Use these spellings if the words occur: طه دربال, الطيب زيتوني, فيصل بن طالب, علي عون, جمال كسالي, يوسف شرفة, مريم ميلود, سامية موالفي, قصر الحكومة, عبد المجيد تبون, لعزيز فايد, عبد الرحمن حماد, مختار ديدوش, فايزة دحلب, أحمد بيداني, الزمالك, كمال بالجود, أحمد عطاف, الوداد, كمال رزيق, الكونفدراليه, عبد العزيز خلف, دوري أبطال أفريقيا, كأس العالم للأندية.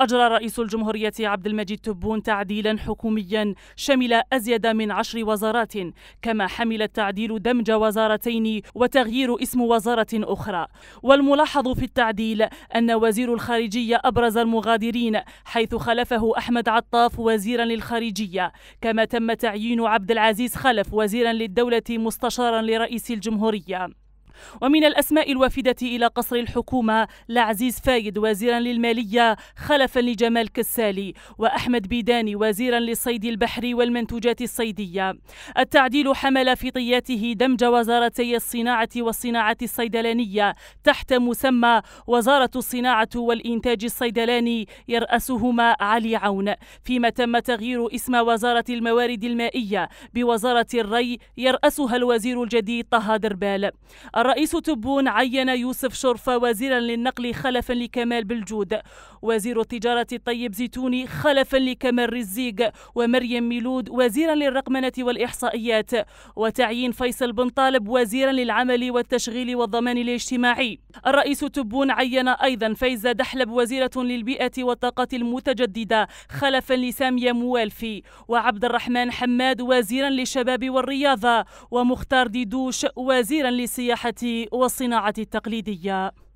أجرى رئيس الجمهورية عبد المجيد تبون تعديلا حكوميا شمل أزيد من 10 وزارات، كما حمل التعديل دمج وزارتين وتغيير اسم وزارة أخرى. والملاحظ في التعديل أن وزير الخارجية أبرز المغادرين، حيث خلفه أحمد عطاف وزيرا للخارجية، كما تم تعيين عبد العزيز خلف وزيرا للدولة مستشارا لرئيس الجمهورية. ومن الأسماء الوافدة إلى قصر الحكومة لعزيز فايد وزيرا للمالية خلفا لجمال كسالي، وأحمد بيداني وزيرا للصيد البحري والمنتوجات الصيدية. التعديل حمل في طياته دمج وزارتي الصناعة والصناعة الصيدلانية تحت مسمى وزارة الصناعة والإنتاج الصيدلاني يرأسهما علي عون، فيما تم تغيير اسم وزارة الموارد المائية بوزارة الري يرأسها الوزير الجديد طه دربال. الرئيس تبون عين يوسف شرفة وزيرا للنقل خلفا لكمال بالجود، وزير التجارة الطيب زيتوني خلفا لكمال رزيق، ومريم ميلود وزيرا للرقمنة والإحصائيات، وتعيين فيصل بن طالب وزيرا للعمل والتشغيل والضمان الاجتماعي. الرئيس تبون عين أيضا فايزة دحلب وزيرة للبيئة والطاقة المتجددة خلفا لسامية موالفي، وعبد الرحمن حماد وزيرا للشباب والرياضة، ومختار ديدوش وزيرا للسياحة والصناعة التقليدية.